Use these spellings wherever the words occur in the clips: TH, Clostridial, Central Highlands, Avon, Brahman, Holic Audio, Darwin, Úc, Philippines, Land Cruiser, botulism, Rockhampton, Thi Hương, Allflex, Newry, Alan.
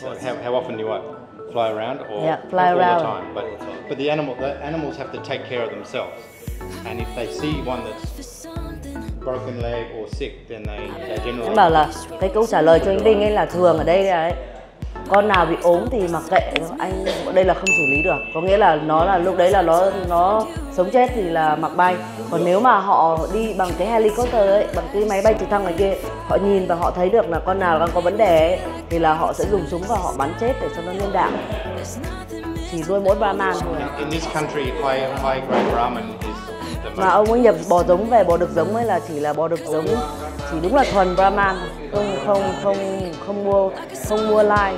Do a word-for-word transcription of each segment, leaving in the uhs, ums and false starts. So how, how often do you what? Fly around or yeah, fly all around. The time? But, all the time. But the animal, the animals have to take care of themselves. And if they see one that's broken leg or sick, then they, they generally. Em bảo là cái câu trả lời cho anh Đinh ấy là thường ở đây là ấy, con nào bị ốm thì mặc kệ anh, đây là không xử lý được. Có nghĩa là nó là lúc đấy là nó nó sống chết thì là mặc bay. Còn nếu mà họ đi bằng cái helicopter ấy, bằng cái máy bay trực thăng này kia, họ nhìn và họ thấy được là con nào đang có vấn đề ấy, thì là họ sẽ dùng súng và họ bắn chết để cho nó nhân đạo. Chỉ nuôi mỗi Brahman thôi. In this country, high, high grade Brahman is mà ông ấy nhập bò giống về, bò đực giống ấy là chỉ là bò đực giống, chỉ đúng là thuần Brahman, không không không không mua không mua lai.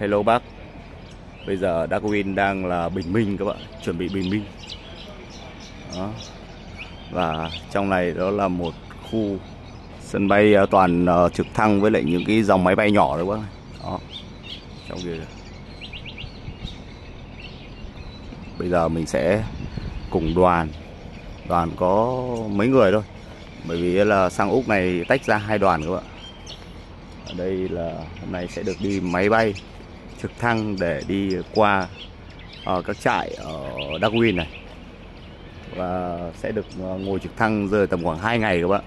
Hello bác. Bây giờ Darwin đang là bình minh các bạn, chuẩn bị bình minh. Đó. Và trong này đó là một khu sân bay toàn uh, trực thăng với lại những cái dòng máy bay nhỏ đấy các bạn. Đó. Trong kia. Bây giờ mình sẽ cùng đoàn. Đoàn có mấy người thôi. Bởi vì là sang Úc này tách ra hai đoàn các bạn. Ở đây là hôm nay sẽ được đi máy bay trực thăng để đi qua uh, các trại ở Darwin này, và sẽ được uh, ngồi trực thăng rơi tầm khoảng hai ngày các bạn.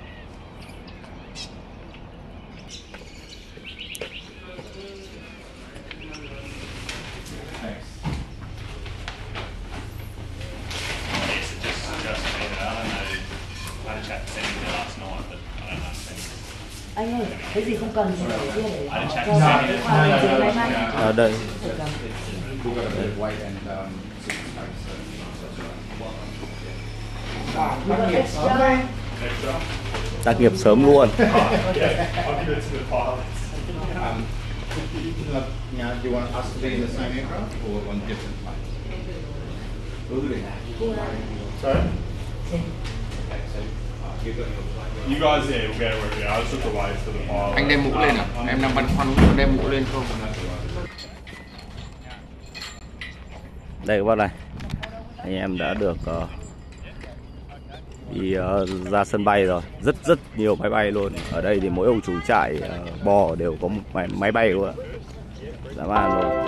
Anh ơi, cái gì không cần thì để riêng để họ cho vào cái khoa này dưới máy bay. Ở đây. Tác nghiệp sớm luôn. Anh đem mũ lên à? Em đang băn khoăn có đem mũ lên không? Đây các bạn này, anh em đã được uh, đi uh, ra sân bay rồi, rất rất nhiều máy bay luôn. Ở đây thì mỗi ông chủ trại uh, bò đều có một máy, máy bay luôn ạ. Dã man luôn.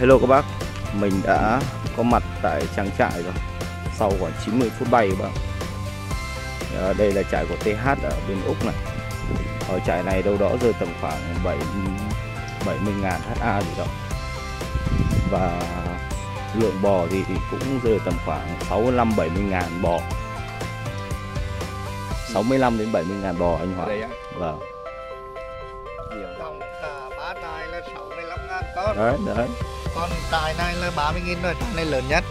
Hello các bác, mình đã có mặt tại trang trại rồi sau khoảng chín mươi phút bay các bác. À, đây là trại của tê hát ở bên Úc này. Ở trại này đâu đó rơi tầm khoảng bảy mươi ngàn hát a gì đó, và lượng bò thì, thì cũng rơi tầm khoảng sáu mươi lăm đến bảy mươi ngàn bò, sáu mươi lăm đến bảy mươi ngàn bò anh Hoàng. Vâng. Đấy, đấy. Còn trại này là ba mươi nghìn rồi, trại này lớn nhất.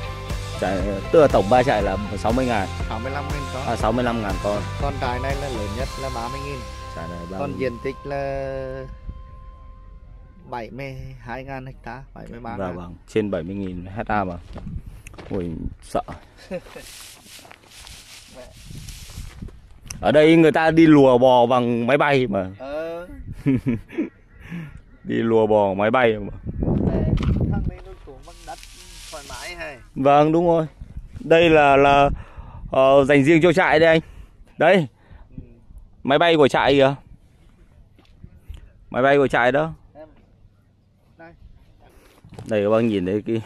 Trại tức là tổng ba trại là sáu mươi ngàn. sáu mươi lăm nghìn con. À sáu mươi lăm ngàn con. Con trại này là lớn nhất là ba mươi nghìn. Trại này ba mươi. Còn diện tích là bảy mươi hai ngàn ha, bảy mươi ba ngàn. Dạ vâng, trên bảy mươi nghìn ha mà. Ôi sợ. Ở đây người ta đi lùa bò bằng máy bay mà. Ờ. Đi lùa bò máy bay mà. Vâng đúng rồi. Đây là là uh, dành riêng cho trại đây anh. Đấy. Máy bay của trại kìa. Máy bay của trại đó. Đây các bác nhìn thấy cái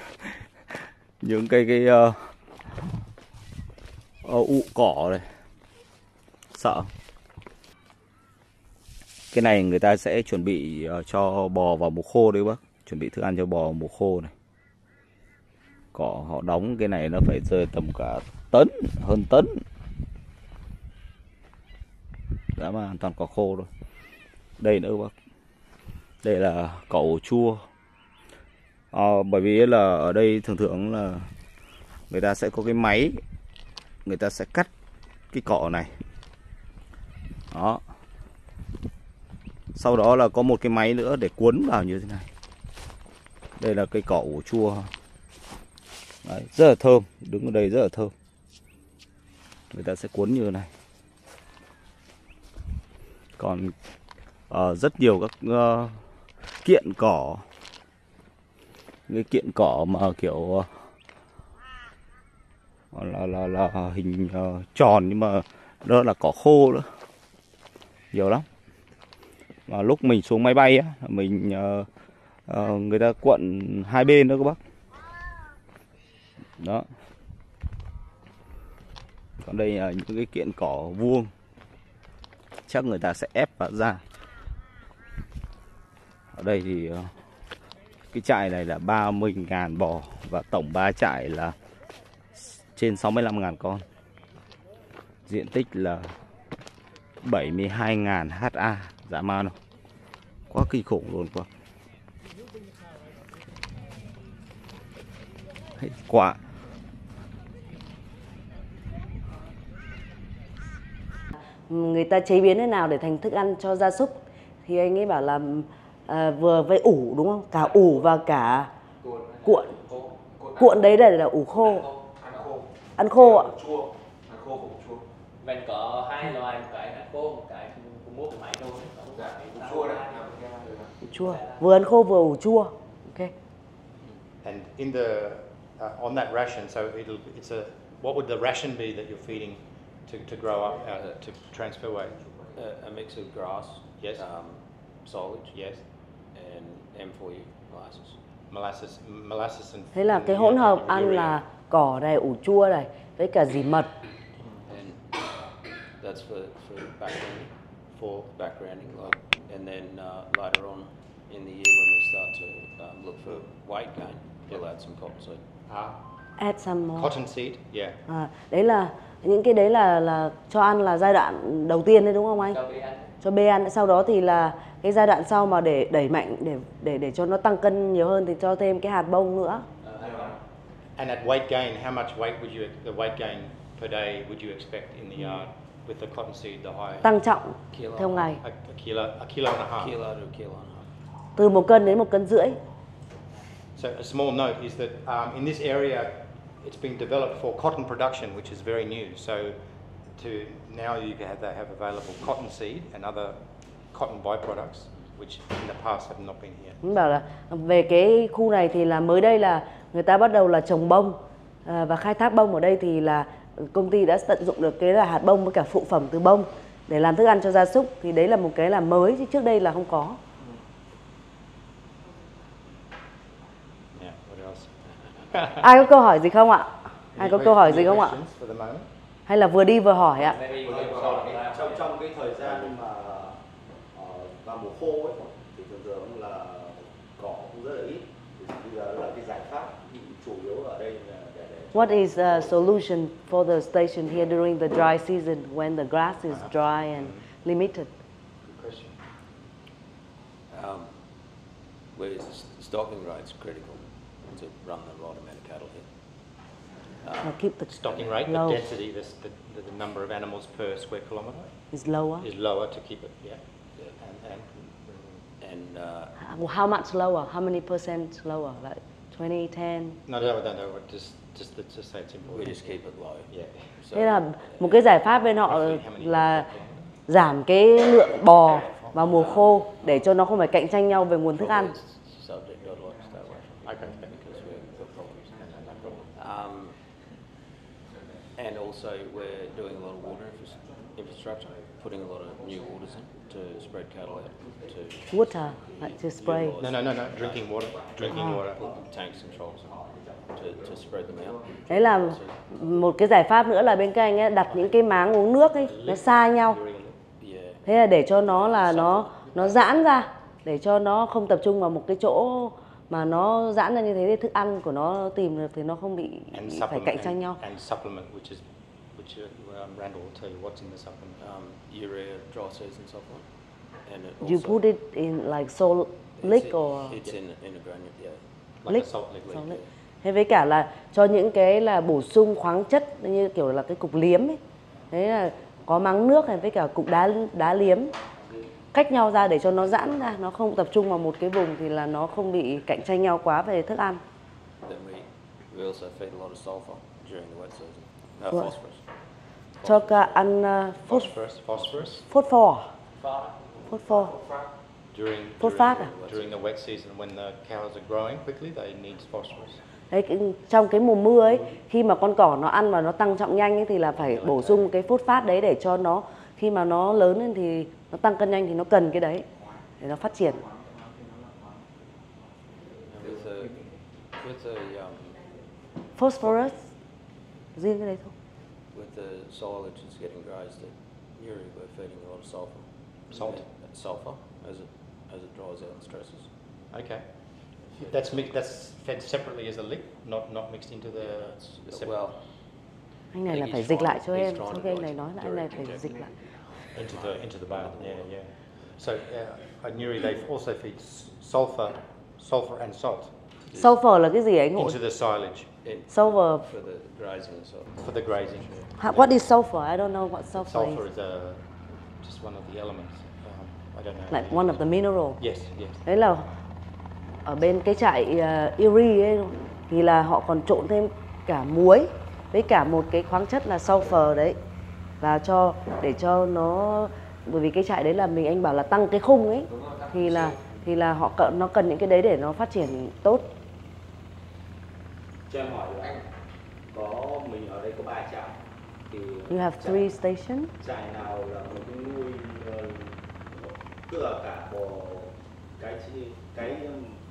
những cái cái uh, uh, ụ cỏ này. Sợ. Cái này người ta sẽ chuẩn bị cho bò vào mùa khô đấy bác. Chuẩn bị thức ăn cho bò mùa khô này. Cỏ họ đóng cái này nó phải rơi tầm cả tấn, hơn tấn. Đã mà toàn cỏ khô thôi. Đây nữa bác. Đây là cỏ chua. À, bởi vì là ở đây thường thường là người ta sẽ có cái máy. Người ta sẽ cắt cái cỏ này. Đó. Sau đó là có một cái máy nữa để cuốn vào như thế này. Đây là cây cỏ ủ chua. Đấy, rất là thơm. Đứng ở đây rất là thơm. Người ta sẽ cuốn như thế này. Còn uh, rất nhiều các uh, kiện cỏ. Cái kiện cỏ mà kiểu uh, là, là, là hình uh, tròn nhưng mà đó là cỏ khô nữa. Nhiều lắm. Và lúc mình xuống máy bay á, mình uh, uh, người ta cuộn hai bên nữa các bác. Đó. Còn đây là những cái kiện cỏ vuông. Chắc người ta sẽ ép vào ra. Ở đây thì uh, cái trại này là ba mươi ngàn bò và tổng ba trại là trên sáu mươi lăm ngàn con. Diện tích là bảy mươi hai ngàn ha. Dã man rồi. Quá kinh khủng luôn quá. Quả. Người ta chế biến thế nào để thành thức ăn cho gia súc? Thì anh ấy bảo là à, vừa với ủ đúng không? Cả ủ và cả cuộn. Cuộn đấy là, là ủ khô. Ăn khô ạ. Ăn khô. Mình có hai loài, một cái ăn khô, một cái Chua. Vừa ăn khô vừa ủ chua. Okay. And in the uh, on that ration, so it'll, it's a what would the ration be that you're feeding to to grow up uh, to transfer weight? A, a mix of grass, yes, um, silage, yes, and M four U molasses. Molasses, molasses and. Thế là cái hỗn hợp ăn là cỏ này, ủ chua này, với cả dì mật. That's for for backgrounding, for backgrounding, like, and then uh, later on in the year when we start to um, look for weight gain, we'll add some cottonseed. Ah. Add some more. Cottonseed, yeah. À, đấy là những cái đấy là là cho ăn là giai đoạn đầu tiên đấy đúng không anh? Cho bê ăn. Cho bê ăn, sau đó thì là cái giai đoạn sau mà để đẩy mạnh để để để cho nó tăng cân nhiều hơn thì cho thêm cái hạt bông nữa. And at weight gain, how much weight would you the weight gain per day would you expect in the yard? With the cottonseed, the high tăng trọng kilo, theo ngày a, a kilo, a kilo and a half. Kilo to kilo and a half. Từ một cân đến một cân rưỡi. So a small note is that um, in this area it's been developed for cotton production, which is very new. So to now you can have, they have available cottonseed and other cotton byproducts, which in the past have not been here. Bảo là về cái khu này thì là mới đây là người ta bắt đầu là trồng bông à, và khai thác bông ở đây thì là công ty đã tận dụng được cái là hạt bông với cả phụ phẩm từ bông để làm thức ăn cho gia súc, thì đấy là một cái là mới chứ trước đây là không có. Ai có câu hỏi gì không ạ? Ai có câu hỏi gì không ạ? Hay là vừa đi vừa hỏi ạ? Trong trong cái thời gian mà vào mùa khô ấy thì thường thường là cỏ cũng rất là ít. Bây giờ là cái giải pháp chủ yếu ở đây. What is the solution for the station here during the dry season when the grass is dry and limited? Good question. Um, where is the stocking rate's critical to run a lot amount of cattle here. Um, keep the stocking rate, low. The density, the, the, the number of animals per square kilometre is lower. Is lower to keep it, yeah. yeah. And, and, and uh, well, how much lower? How many percent lower? Like twenty, ten? No, no, no, no. Just Thế là một cái giải pháp bên họ là giảm cái lượng bò vào mùa khô để cho nó không phải cạnh tranh nhau về nguồn thức ăn. Water, like to spray. No, no, no, no. Drinking water. Drinking water. Tanks and troughs. Đấy là một cái giải pháp nữa là bên các anh ấy đặt những cái máng uống nước ấy nó xa nhau, thế là để cho nó là nó nó giãn ra, để cho nó không tập trung vào một cái chỗ mà nó giãn ra như thế, thì thức ăn của nó tìm được thì nó không bị phải cạnh tranh nhau. You put it in like salt lick or lick. Thế với cả là cho những cái là bổ sung khoáng chất như kiểu là cái cục liếm ấy. Đấy là có máng nước này với cả cục đá đá liếm cách nhau ra để cho nó giãn ra, nó không tập trung vào một cái vùng thì là nó không bị cạnh tranh nhau quá về thức ăn. Cho cả ăn phosphorus, phosphor, phosphor. During during the wet season when the cows are growing quickly, they need phosphorus. Đấy, trong cái mùa mưa ấy, khi mà con cỏ nó ăn mà nó tăng trọng nhanh ấy, thì là phải bổ sung cái phốt phát đấy để cho nó khi mà nó lớn lên thì nó tăng cân nhanh thì nó cần cái đấy để nó phát triển. Phosphorus riêng cái đấy thôi. Sulfur as it as it dries out and stresses. Okay. That's mixed, that's fed separately as a lick, not not mixed into the, the separate. Well, anh này là phải dịch lại cho em. Sau khi anh này nói là anh này phải dịch lại. Into the into the bale. Yeah, yeah. So uh, at Newry they also feed sulfur, sulfur and salt. Sulfur là cái gì anh Hội? Into the silage. Sulfur for the grazing. For the grazing. What is sulfur? I don't know what sulfur is. Sulfur is a just one of the elements. Um, I don't know. Like one of the mineral. Yes, yes. Đấy là ở bên cái trại uh, Erie ấy, thì là họ còn trộn thêm cả muối với cả một cái khoáng chất là sulfur đấy, và cho để cho nó bởi vì cái trại đấy là mình anh bảo là tăng cái khung ấy rồi, thì là thì là họ nó cần những cái đấy để nó phát triển tốt. Cho em hỏi của anh, có mình ở đây có ba trại thì you have trại, three stations. Trại nào là mình cũng nuôi tức là cả bò cái cái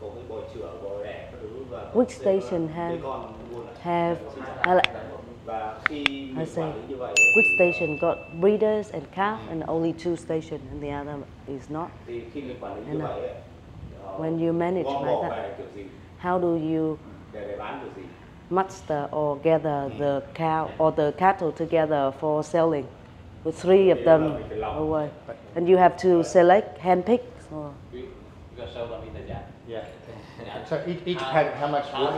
có cái bò chửa bò đẻ các thứ và which station have con luôn have uh, và khi mình quản lý như vậy which station got breeders and calf mm. and only two station and the other is not. Thì khi mình quản lý như vậy ấy, when you manage like that how do you muster or gather mm. the cow or the cattle together for selling with three of them away and you have to select hand pick or yeah. So each, each paddock, how much would,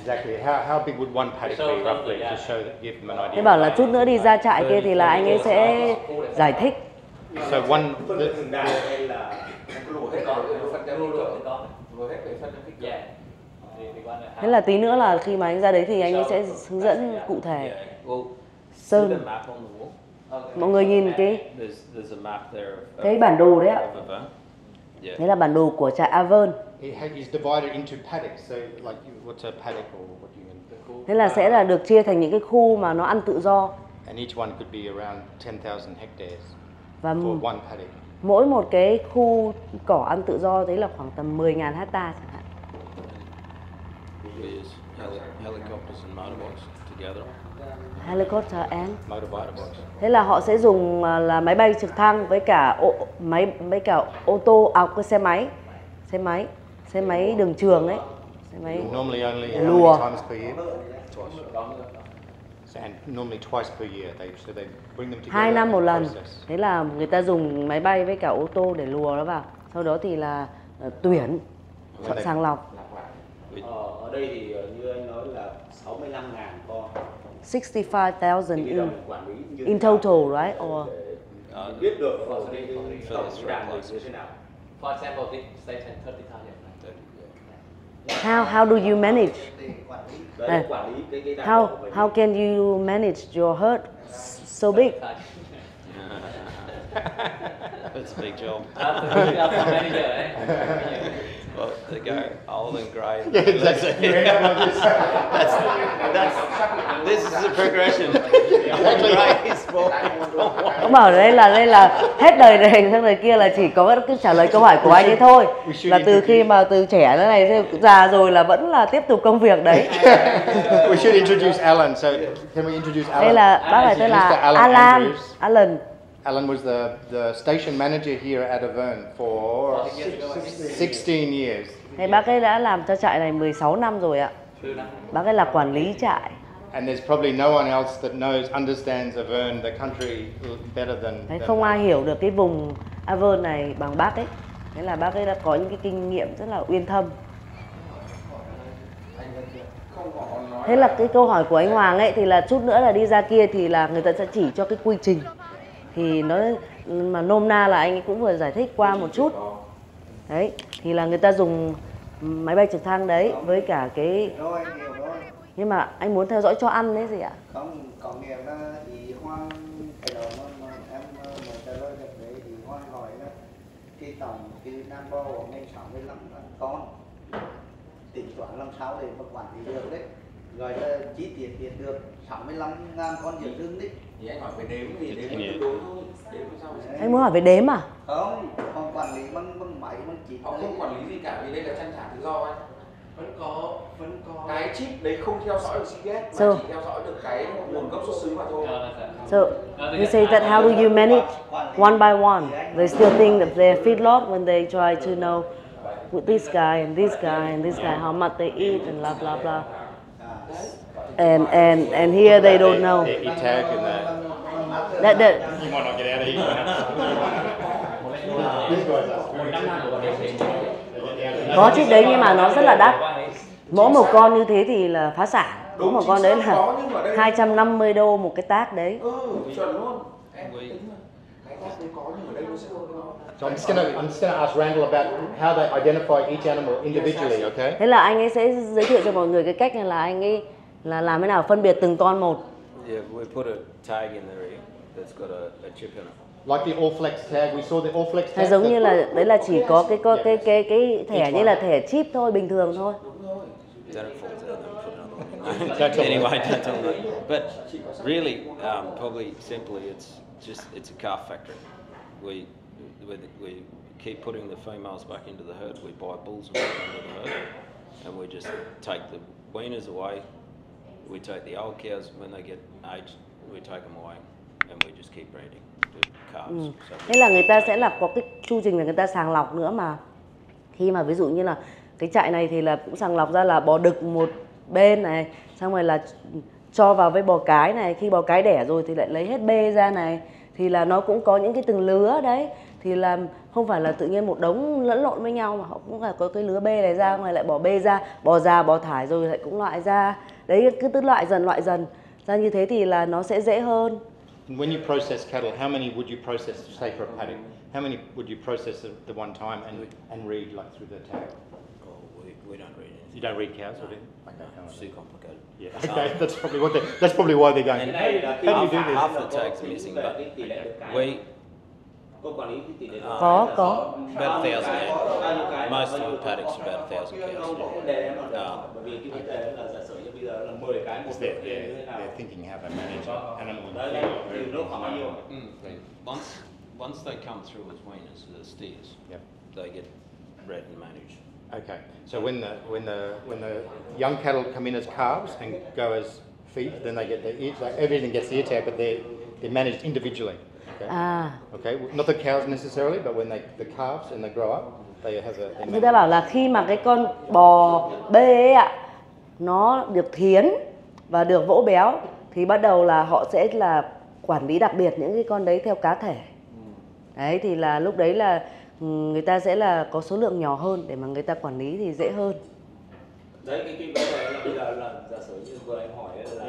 exactly, how, how big would one paddock be roughly to show that, give them an idea? Thế bảo là chút nữa đi ra trại kia thì là anh ấy sẽ giải thích. So one the, thế là tí nữa là khi mà anh ra đấy thì anh ấy sẽ hướng dẫn cụ thể. Sơn. Mọi người nhìn cái cái bản đồ đấy ạ. Đấy là bản đồ của trại Avon. Thế là sẽ là được chia thành những cái khu mà nó ăn tự do. Và mỗi một cái khu cỏ ăn tự do đấy là khoảng tầm mười nghìn hectare chẳng hạn. Helicopter and thế là họ sẽ dùng là máy bay trực thăng với cả ô, máy với cả ô tô à, cái xe máy xe máy xe máy đường trường ấy, xe máy lùa. Hai năm một lần. Thế là người ta dùng máy bay với cả ô tô để lùa nó vào. Sau đó thì là tuyển, chọn sàng lọc. Ở đây thì như anh nói là sáu mươi lăm nghìn con. sixty-five thousand in, in total, right? Or uh, for example, this station thirty thousand. How how do you manage? Uh, how how can you manage your herd so big? It's a big job. Well, they go old and grey. Yeah, exactly. that's, that's, this is a progression. Ông bảo đây là đây là hết đời này sang đời kia là chỉ có cứ trả lời câu hỏi của anh ấy thôi. Là từ khi mà từ trẻ thế này già rồi là vẫn là tiếp tục công việc đấy. We should introduce Alan. So can we introduce Alan? Đây là bác này tên là Alan. Alan. Alan was the, the station manager here at Avon for sixteen years. Thì bác ấy đã làm cho trại này mười sáu năm rồi ạ. Bác ấy là quản lý trại. And there's probably no one else that knows, understands Avon, the country better than. Đấy, không ai hiểu được cái vùng Avon này bằng bác ấy. Thế là bác ấy đã có những cái kinh nghiệm rất là uyên thâm. Thế là cái câu hỏi của anh Hoàng ấy thì là chút nữa là đi ra kia thì là người ta sẽ chỉ cho cái quy trình. Thì nó mà nôm na là anh cũng vừa giải thích qua một chút đấy, thì là người ta dùng máy bay trực thăng đấy với cả cái, nhưng mà anh muốn theo dõi cho ăn đấy gì ạ? Không, cộng nghiệp đó thì Hoan cái đó mà em mới theo dõi được đấy thì Hoan hỏi là cái tổng cái nam bo của anh sáu mươi lăm con tính toán làm sao để mà quản lý được đấy, rồi là chi tiết tiền được sáu mươi lăm nghìn con dê thương đấy. Thì anh hỏi về đếm thì đếm đúng thôi. Đếm sao đấy. Anh muốn hỏi về đếm à? Không, không quản lý bằng bằng máy bằng chỉ. Họ không quản lý gì cả vì đây là trang trại tự do anh. Vẫn có vẫn có cái chip đấy không theo dõi được xê giê ét mà so, chỉ theo dõi được cái nguồn gốc xuất xứ mà thôi. So, you say that how do you manage one by one? They still think that they're feedlot when they try to know with this guy and this guy and this guy how much they eat and blah blah blah. And and and here they don't know. They, they tag in that. That that. You might not get out of here. Có chiếc đấy nhưng mà nó rất là đắt. Mỗi một con như thế thì là phá sản. Mỗi một con đấy là hai trăm năm mươi đô một cái tác đấy. So I'm just gonna, I'm just gonna ask Randall about how they identify each animal individually, okay? Thế là anh ấy sẽ giới thiệu cho mọi người cái cách là anh ấy là làm thế nào phân biệt từng con một. Yeah, we put a tag in there that's got a, a chip in it. Like the Allflex tag, we saw the Allflex tag. Giống như là đấy là chỉ có cái cái cái cái, cái thẻ như là thẻ chip thôi, bình thường thôi. Anyway, I don't know. But really, um, probably simply, it's just it's a calf factory. We we we keep putting the females back into the herd. We buy bulls back into the herd, and we just take the weaners away. We take the old cows when they get aged. We take them away, and we just keep breeding. Ừ. Nên là người ta sẽ là có cái chu trình là người ta sàng lọc nữa mà. Khi mà ví dụ như là cái trại này thì là cũng sàng lọc ra là bò đực một bên này, xong rồi là cho vào với bò cái này, khi bò cái đẻ rồi thì lại lấy hết bê ra này, thì là nó cũng có những cái từng lứa đấy, thì là không phải là tự nhiên một đống lẫn lộn với nhau mà họ cũng phải có cái lứa bê này ra, ngoài lại bò bê ra, bò già bò thải rồi lại cũng loại ra. Đấy, cứ tức loại dần loại dần ra như thế thì là nó sẽ dễ hơn. When you process cattle, how many would you process, say for a paddock? How many would you process at the one time and and read like through the tag? Oh, we, we don't read anything. You don't read cows, no. do you? Okay, no, it's too complicated. Yeah, okay, um, that's probably what they. That's probably why they're going. And how half, do you do this? Half the tags are missing, but we. Có có. About a thousand cows. Most of the paddocks are about a thousand cows. They're thinking how they manage animal care. Once once they come through as weaners, the steers, they get bred and managed. Okay. So when the when the when the young cattle come in as calves and go as feet, then they get their ear tag. Everything gets ear tag, but they they're managed individually. Okay. À. Okay. Not the cows necessarily, but when they, the calves and they grow up, they have a. Người ta bảo là khi mà cái con bò bê ấy ạ, nó được thiến và được vỗ béo, thì bắt đầu là họ sẽ là quản lý đặc biệt những cái con đấy theo cá thể. Đấy thì là lúc đấy là người ta sẽ là có số lượng nhỏ hơn để mà người ta quản lý thì dễ hơn. Đấy cái cái vấn đề là bây giờ là giả sử như vừa anh hỏi là.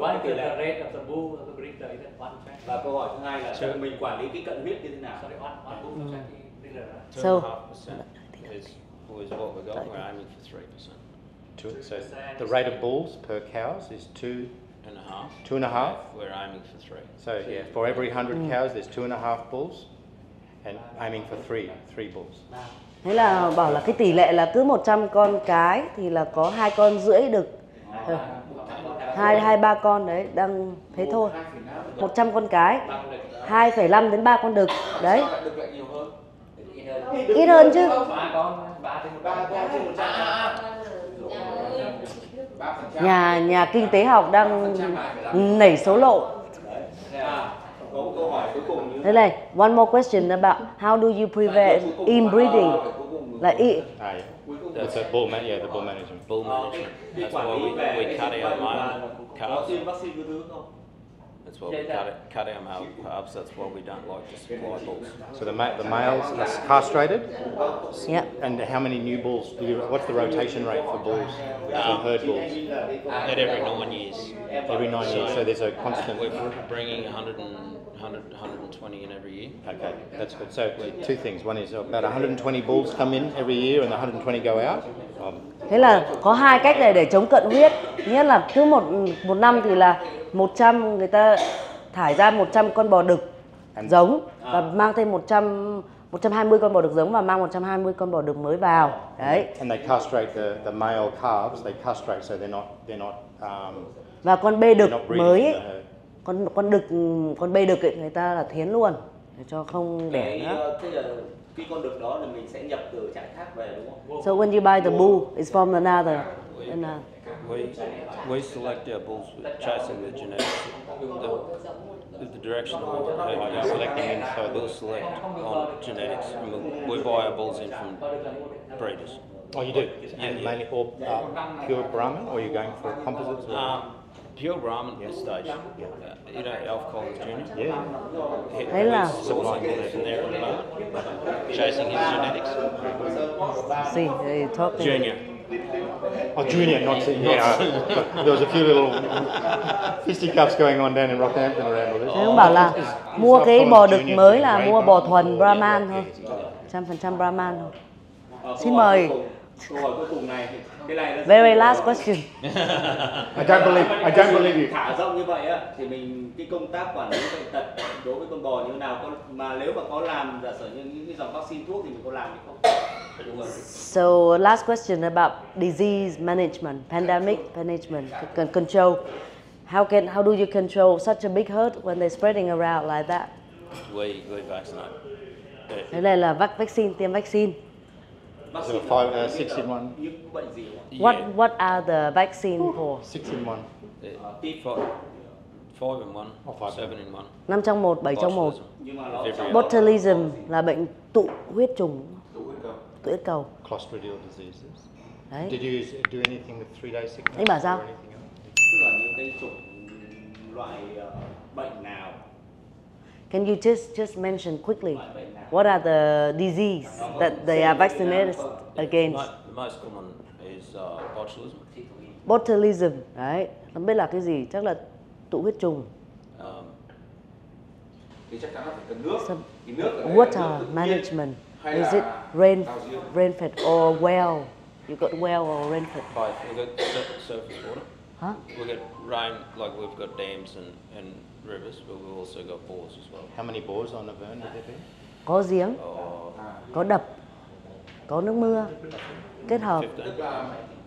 One is the rate of the bull of the breed that is one percent. Và câu hỏi thứ hai là mình quản lý cái cận huyết như thế nào? Sorry, one one bull percent is two and a half percent. Is is what we're going. We're aiming for three percent. Two. So the rate of bulls per cows is two and a half. Two and a half. We're aiming for three. So yeah, for every hundred cows, there's two and a half bulls, and aiming for three three bulls. Thế là bảo là cái tỷ lệ là cứ một trăm con cái thì là có hai con rưỡi đực. Hai hai ba con đấy đang thế thôi. một trăm con cái, hai phẩy năm đến ba con đực đấy. Ít hơn chứ. Nhà nhà kinh tế học đang nảy số lộ. Thế này, one more question about how do you prevent inbreeding? Là e. That's a bull man, yeah, the bull management. Bull management. That's why we, we cut our male calves. That's why we cut, it, cut our male calves. That's why we don't like to supply bulls. So the ma the males are castrated. Yeah. And how many new bulls? Do you, what's the rotation rate for bulls? Um, for herd bulls? At every nine years. Every nine so years. So there's a constant. We're bringing one hundred and one hundred, one hundred twenty in every year. Okay, that's good. So two things. One is about one hundred twenty bulls come in every year and one hundred twenty go out. Um, Thế là có hai cách này để chống cận huyết. Nhất là cứ một một năm thì là một trăm người ta thải ra một trăm con bò đực giống và mang thêm một trăm một trăm hai mươi con bò đực giống và mang một trăm hai mươi con bò đực mới vào. Đấy. And they castrate the the male calves. They castrate so they're not they're not um, và con bê đực mới. Con con đực con bê đực ấy, người ta là thiến luôn để cho không đẻ nữa. Thế là cái con đực đó là mình sẽ nhập từ trại khác về đúng không? So when you buy the bull, it's from another. another. We we select our bulls chasing the genetic the, the direction we want to go. We're selecting in, so we'll select on genetics. We buy our bulls in from breeders. Oh, you do? And mainly all uh, pure Brahman, or you're going for composites? Um, Pure Brahman at this stage. Yeah. Uh, you know, Allflex Junior. Yeah. He, Thế là. Chasing his genetics. See, they talk. Junior. Oh, Junior, not senior. Yeah. There was a few little fisticuffs going on down in Rockhampton around all this. Thế ông bảo là mua cái bò đực mới là mua bò thuần Brahman thôi, trăm phần trăm Brahman thôi. Xin mời câu hỏi cuối cùng này, cái này là very last rồi. Question. I don't believe, I don't believe you. Thả rộng như vậy á, thì mình cái công tác quản lý bệnh tật đối với con bò như thế nào? Mà nếu mà có làm giả sử như những cái dòng vaccine thuốc thì mình có làm hay không? So last question about disease management, pandemic management, control. How can how do you control such a big herd when they're spreading around like that? We we vaccinate. Thế này là vaccine, tiêm vaccine. So five, uh, six in one. What what are the vaccine for? Six in one. Four, four in one. Seven in one. Năm trong một, bảy trong một. Botulism là bệnh tụ huyết trùng. Tụ huyết cầu. Clostridial diseases. Did you do anything with three day sickness? Anh bảo sao? Tức là những cái chủng loại bệnh nào? Can you just just mention quickly what are the diseases that they are vaccinated against? The most common is uh, botulism. Botulism, right? Không biết là cái gì, chắc là tụ huyết trùng. Thì chắc chắn là phải cần nước. Water management. Is it rain rain fed or well? You got well or rain fed? We got surface water. Huh? We get rain like we've got dams and and. Rivers, but we've also got bores as well. How many bores on Avon would there be? Có giếng, có đập, có nước mưa, kết hợp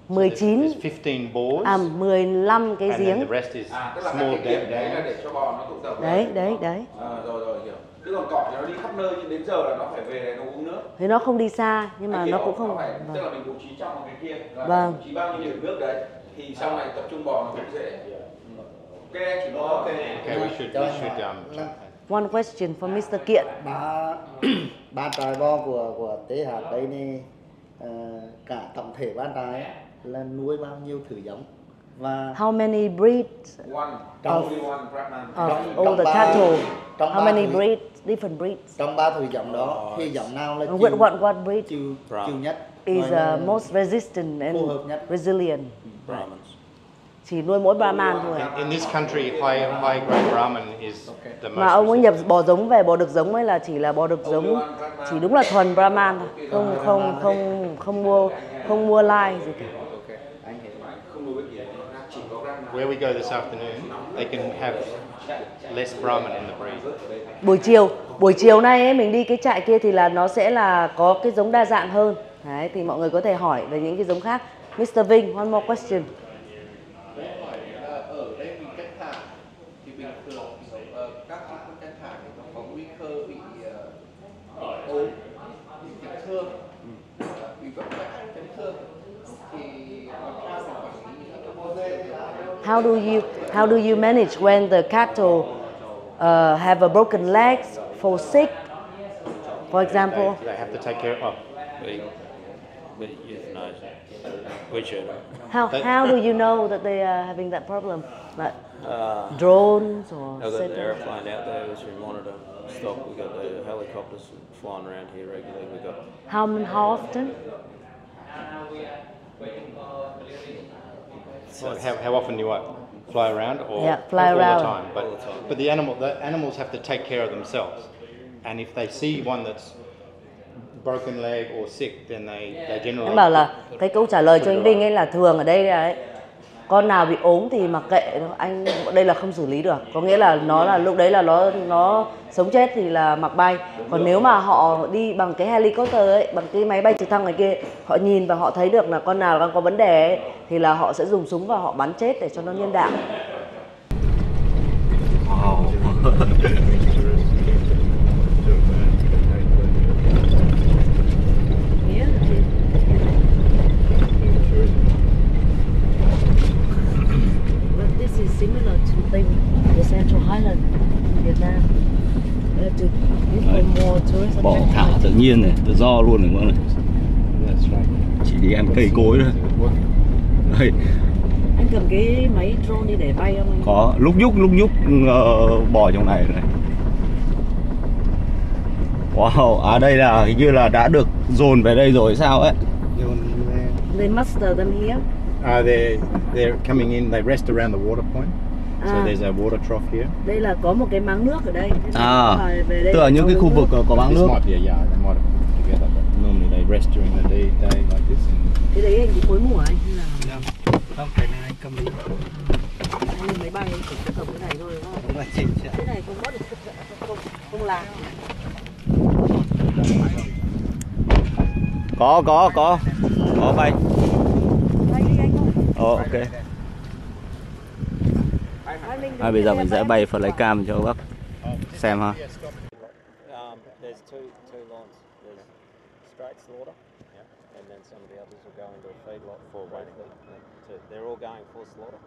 mười chín, fifteen bores. À, mười lăm cái giếng. The rest is small dams. Đấy, cho bò nó tụ tập. Đấy, đấy, đấy. Rồi rồi hiểu. Chứ còn cỏ thì nó đi khắp nơi nhưng đến giờ là nó phải về để nó uống nước. Thế nó không đi xa nhưng mà nó cũng không. Tức là mình bố trí trong cái kia là bố trí bao nhiêu điểm nước đấy thì sau này tập trung bò nó cũng dễ. Okay, okay, we should, we should, um, one question for Mister Kiện. Ban trại bò của của tê hát đây này, uh, cả tổng thể ban trại là nuôi bao nhiêu thử giống và how many breeds of, of all the cattle? How many breeds, different breeds? Trong ba thử giống đó, thì giống nào là chịu, what what breed chịu nhất is uh, most resistant and resilient? Brahmans. Chỉ nuôi mỗi Brahman thôi. In this country, high high grade Brahman is the most. Mà ông ấy nhập bò giống về, bò được giống ấy là chỉ là bò được giống, chỉ đúng là thuần Brahman thôi, không không không không mua không mua lai gì cả. Where we go this afternoon, they can have less Brahman in the breed. Buổi chiều, buổi chiều nay ấy, mình đi cái trại kia thì là nó sẽ là có cái giống đa dạng hơn. Đấy, thì mọi người có thể hỏi về những cái giống khác. Mister Vinh, one more question. How do you how do you manage when the cattle uh, have a broken legs, fall sick, for example? They, they have to take care of. We, we euthanize. We should. How they, how do you know that they are having that problem? Like uh, drones or? No, the airplane out there which we monitor. Stop. We got the helicopters flying around here regularly. We got. How how often? So how, how often do you what? Fly around or yeah, fly all around. The time? But, but the, animal, the animals have to take care of themselves. And if they see one that's broken leg or sick, then they, they generally... Em bảo là cái câu trả lời cho anh Vinh ấy là thường ở đây là ấy, con nào bị ốm thì mặc kệ, anh đây là không xử lý được. Có nghĩa là nó là lúc đấy là nó nó sống chết thì là mặc bay. Còn nếu mà họ đi bằng cái helicopter ấy, bằng cái máy bay trực thăng này kia, họ nhìn và họ thấy được là con nào đang có vấn đề ấy, thì là họ sẽ dùng súng và họ bắn chết để cho nó nhân đạo. Similar to the, the Central Highlands in Vietnam. We have to look for more tourists. Bò thả tự nhiên này, tự do luôn này mọi người. Chỉ đi ăn cây cối thôi. Đây. Anh cầm cái máy drone đi để bay không? Có, lúc nhúc lúc nhúc uh, bò trong này này. Wow, à đây là hình như là đã được dồn về đây rồi sao ấy. They muster them here. Uh, they're, they're coming in, they rest around the water point. So à, there's a water trough here. Đây là có một cái máng nước ở đây. À, tức là những cái khu vực có máng nước. This might be a yard, they might have together, but normally they rest during the day, day like this. Cái đấy anh cũng mới mua anh hay là? Không, không, cái này anh cầm đi. Anh lấy mấy bài anh chỉ cầm cái này thôi đúng không? Đúng là chỉnh chứ. Cái này không có được, không, không làm. Có, có, có. Có bay. Bay đi anh không? Ồ, oh, ok. À, bây giờ mình sẽ bay flycam cho bác xem ha. There's two two lines. There's straight slaughter, yeah, and then some of the others will go into a feedlot for weighing. They're all going for slaughter.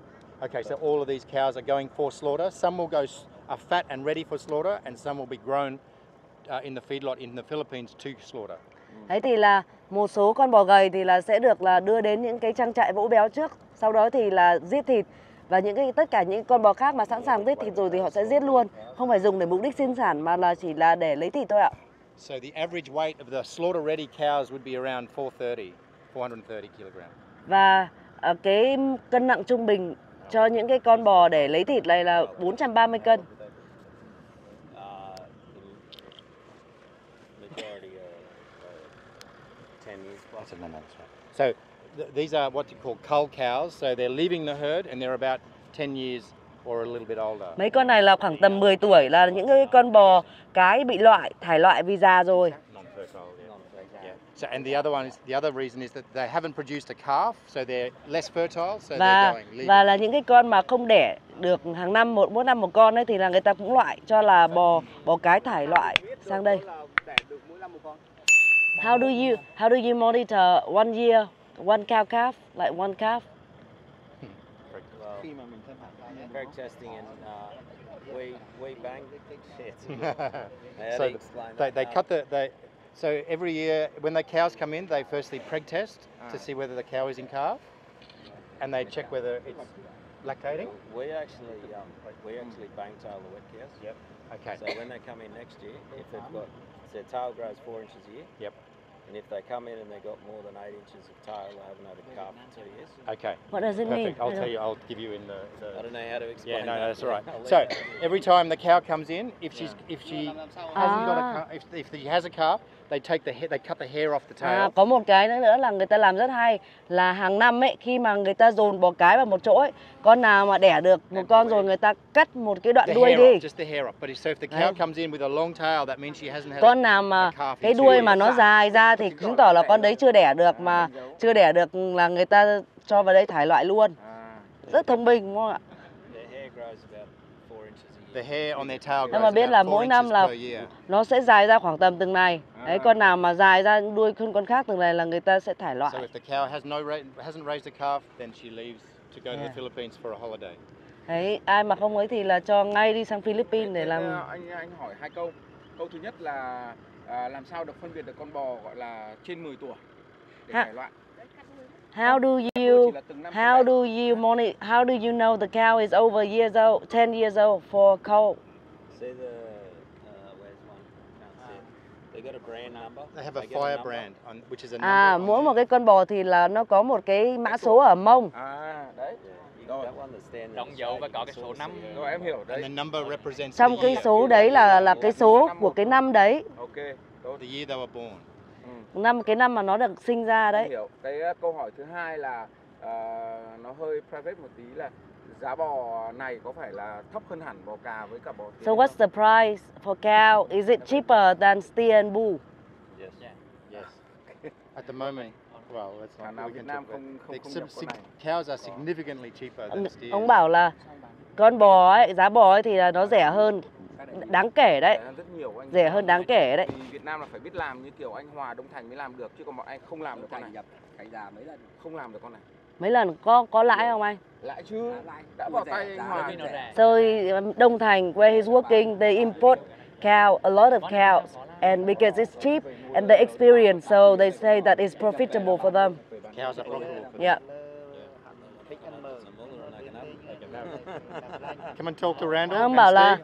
Okay, so all of these cows are going for slaughter. Some will go are fat and ready for slaughter, and some will be grown uh, in the feedlot in the Philippines to slaughter. Đấy thì là một số con bò gầy thì là sẽ được là đưa đến những cái trang trại vỗ béo trước, sau đó thì là giết thịt. Và những cái tất cả những con bò khác mà sẵn sàng giết thịt rồi thì họ sẽ giết luôn, không phải dùng để mục đích sinh sản mà là chỉ là để lấy thịt thôi ạ. So the average weight of the slaughter ready cows would be around four thirty, four thirty kilograms. Và cái cân nặng trung bình cho những cái con bò để lấy thịt này là bốn trăm ba mươi cân. So these are what you call cull cows, so they're leaving the herd and they're about ten years or a little bit older. Mấy con này là khoảng tầm mười tuổi, là những cái con bò cái bị loại, thải loại vì già rồi. So and the other one is the other reason is that they haven't produced a calf, so they're less fertile, so they're going leaving. Và là những cái con mà không đẻ được hàng năm một mỗi năm một con ấy thì là người ta cũng loại cho là bò bò cái thải loại sang đây. How do you how do you monitor one year? One cow calf, like one calf. Well, very testing, and uh, we we bang the So they they cut the they. So every year when the cows come in, they firstly preg test to see whether the cow is in calf, and they check whether it's lactating. We actually um, we actually bang tail the wet cows. Yep. Okay. So when they come in next year, if they've got so their tail grows four inches a year. Yep. And if they come in and they've got more than eight inches of tail, they haven't had a calf for two years. Okay. What does it Perfect. mean? I'll tell you, I'll give you in the... the I don't know how to explain Yeah, no, that. that's all right. So, every time the cow comes in, if she's if she hasn't got a if, if she has a calf, they take the they cut the hair off the tail. À, có một cái nữa là người ta làm rất hay là hàng năm ấy, khi mà người ta dồn bò cái vào một chỗ ấy, con nào mà đẻ được một con rồi người ta cắt một cái đoạn đuôi đi. Just the hair off. But so if the cow comes in with a long tail, that means she hasn't had. Con nào mà cái đuôi mà nó dài ra thì chứng tỏ là con đấy chưa đẻ được, mà chưa đẻ được là người ta cho vào đây thải loại luôn. Rất thông minh đúng không ạ? Nhưng mà biết là mỗi năm là nó sẽ dài ra khoảng tầm từng này. Đấy, con nào mà dài ra đuôi hơn con khác từng này là người ta sẽ thải loại. Đấy, ai mà không ấy thì là cho ngay đi sang Philippines để làm. Anh anh hỏi hai câu. Câu thứ nhất là À, làm sao được phân biệt được con bò gọi là trên mười tuổi để thải loại? How do you how do you monitor how do you know the cow is over years old, ten years old for cow? Say the uh, where's one? That's it. They got a brand number. They have a fire brand on which is a number. À, mỗi một cái con bò thì là nó có một cái mã số ở mông. À, đấy. Đồng dấu và có cái số năm. Rồi em hiểu đấy. Trong cái số đấy là là cái số của cái năm đấy. Năm cái năm mà nó được sinh ra đấy. Hiểu. Cái câu hỏi thứ hai là uh, nó hơi private một tí là giá bò này có phải là thấp hơn hẳn bò cà với cả bò kia? So what's the price for cow? Is it cheaper than steer and bull? Yes. Yes. At the moment. Well, that's not Việt Nam không không không cows are significantly cheaper than steers. Ông bảo là con bò ấy, giá bò ấy thì là nó rẻ hơn đáng kể đấy. Rẻ hơn đáng kể đấy. Việt Nam là phải biết làm, như kiểu anh Hòa Đông Thành mới làm được, chứ còn bọn anh không làm được con này. Không làm được con này. Mấy lần có có lãi không anh? Lãi chứ. Đã bỏ tay anh Hòa. So Đông Thành where he's working they import cow, a lot of cows, and because it's cheap and they experience, so they say that it's profitable for them. Cows are profitable. Yeah. Come and talk to Randall. Ông bảo là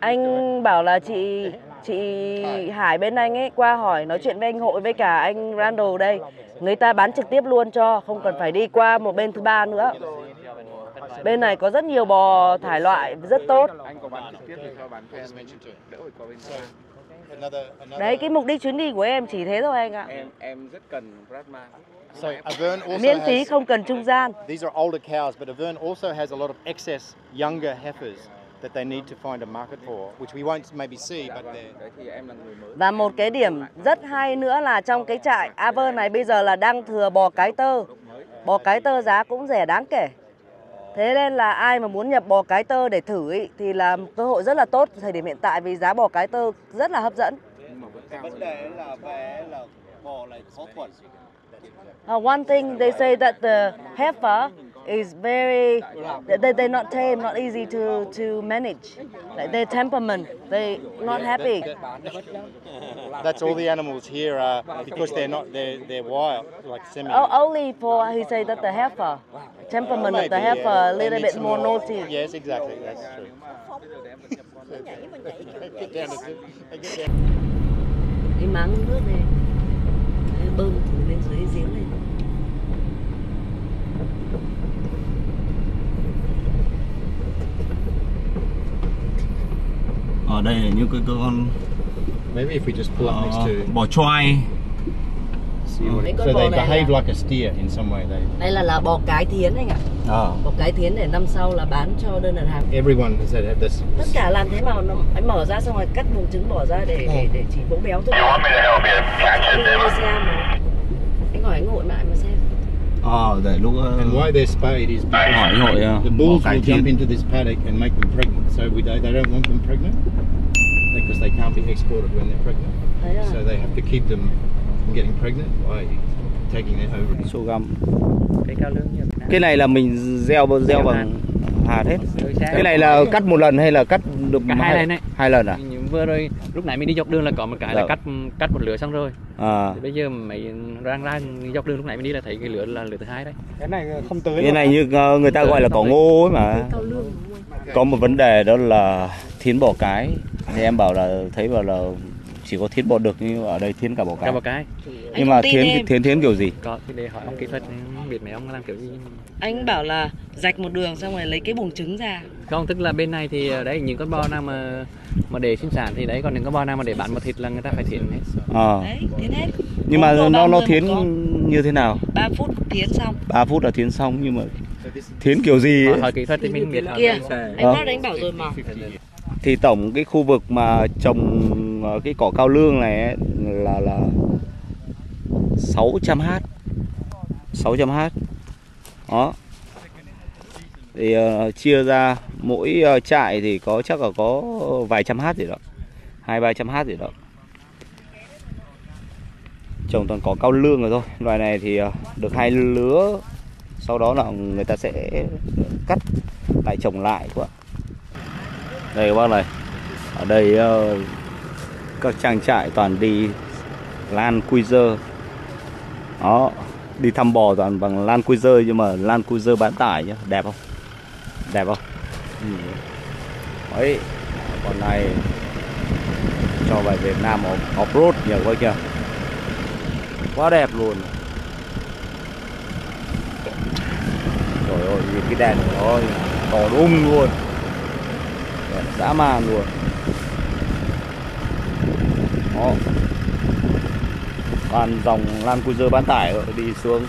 anh bảo là chị chị Hải bên anh ấy qua hỏi nói chuyện với anh Hội với cả anh Randall đây, người ta bán trực tiếp luôn cho, không cần phải đi qua một bên thứ ba nữa. Bên này có rất nhiều bò thải loại rất tốt. Đấy, cái mục đích chuyến đi của em chỉ thế thôi anh ạ. Em em rất cần Brahman. So Avon also miễn phí không cần trung gian. These are older cows, but Avon also has a lot of excess younger heifers that they need to find a market for, which we won't maybe see, but they're... Và một cái điểm rất hay nữa là trong cái trại Avon này bây giờ là đang thừa bò cái tơ. Bò cái tơ giá cũng rẻ đáng kể. Thế nên là ai mà muốn nhập bò cái tơ để thử ý, thì là cơ hội rất là tốt thời điểm hiện tại vì giá bò cái tơ rất là hấp dẫn. Vấn đề là về là bò này khó thuần. One thing they say that the heifer is very they they're not tame, not easy to to manage. Like their temperament, they not happy. That's all the animals here are because they're not they they're wild like semi. Oh, only for he say that the heifer temperament of the heifer a little bit more naughty. Yes, exactly. That's true. Cái máng nước này bơm thử lên dưới giếng này. Ở đây là những cái con maybe if we just pull up uh, next to bò choai. So they behave là... like a steer in some way. They... Đây là là bò cái thiến anh ạ. Oh. Bò cái thiến để năm sau là bán cho đơn đặt hàng. Everyone has had this. Tất cả làm thế mà nó anh mở ra xong rồi cắt vùng trứng bỏ ra để để, để chỉ vỗ béo thôi. Indonesia mà. Anh hỏi anh hội lại mà xem. Ờ để lúc. And why they spayed is because hỏi hội the bulls will jump into this paddock and make them pregnant. So we don't, they don't want them pregnant because they can't be exported when they're pregnant. So they have to keep them getting pregnant by taking it over. Số gam. Cái cao lớn như thế. Cái này là mình gieo gieo bằng hạt hết. Cái này là cắt một lần hay là cắt được hai lần đấy. Hai lần à? Vừa rồi lúc nãy mình đi dọc đường là có một cái là cắt cắt một lửa xong rồi. À. Thì bây giờ mày đang ra dọc đường lúc nãy mình đi là thấy cái lửa là lửa thứ hai đấy. Cái này không tới. Cái này như người ta gọi là cỏ ngô ấy mà. Có một vấn đề đó là thiến bò cái. Thì em bảo là thấy bảo là chỉ có thiến bò đực nhưng ở đây thiến cả bò cái. Cả bò cái. Nhưng mà thiến thiến thiến kiểu gì? Có thì để hỏi ông kỹ thuật biết mấy ông làm kiểu gì. Anh bảo là rạch một đường xong rồi lấy cái buồng trứng ra. Không, tức là bên này thì đấy những con bò nào mà mà để sinh sản thì đấy, còn những con bò nào mà để bán một thịt là người ta phải thiến hết. Ờ. Đấy, thiến hết. Nhưng mà nó nó thiến như thế nào? ba phút thiến xong. ba phút là thiến xong nhưng mà thiến kiểu gì? Hỏi kỹ thuật thì mình biết. Kìa, anh nói anh bảo rồi mà. Thì tổng cái khu vực mà trồng cái cỏ cao lương này ấy, là là sáu trăm héc ta, sáu trăm héc ta đó. Thì uh, chia ra mỗi uh, trại thì có chắc là có vài trăm hát gì đó, hai ba trăm hát gì đó, trồng toàn cỏ cao lương rồi thôi. Loài này thì uh, được hai lứa, sau đó là người ta sẽ cắt lại trồng lại quá. Đây các bác này, ở đây uh, các trang trại toàn đi Land Cruiser. Đó, đi thăm bò toàn bằng Land Cruiser nhưng mà Land Cruiser bán tải nhá, đẹp không? Đẹp không? Ừ. Đấy, con này cho về Việt Nam off-road nhiều quá kìa. Quá đẹp luôn. Trời ơi, nhìn cái đèn của nó to đùng luôn. Đèn dã man luôn. Đó. Toàn dòng Land Cruiser bán tải rồi đi xuống.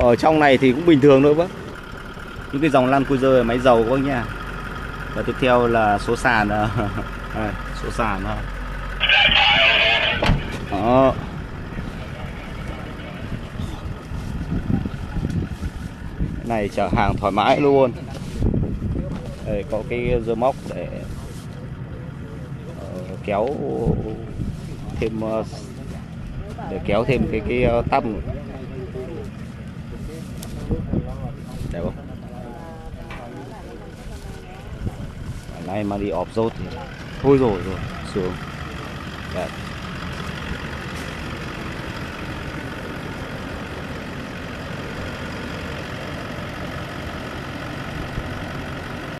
Ở trong này thì cũng bình thường thôi bác. Những cái dòng Land Cruiser là máy dầu của anh nha. Và tiếp theo là số sàn à, số sàn thôi. Đó. Cái này chở hàng thoải mái luôn. Đây, có cái dơ móc để uh, kéo thêm uh, để kéo thêm cái cái uh, tắp. Đẹp không? Hôm nay mà đi off road thì thôi rồi rồi, sướng. Đẹp.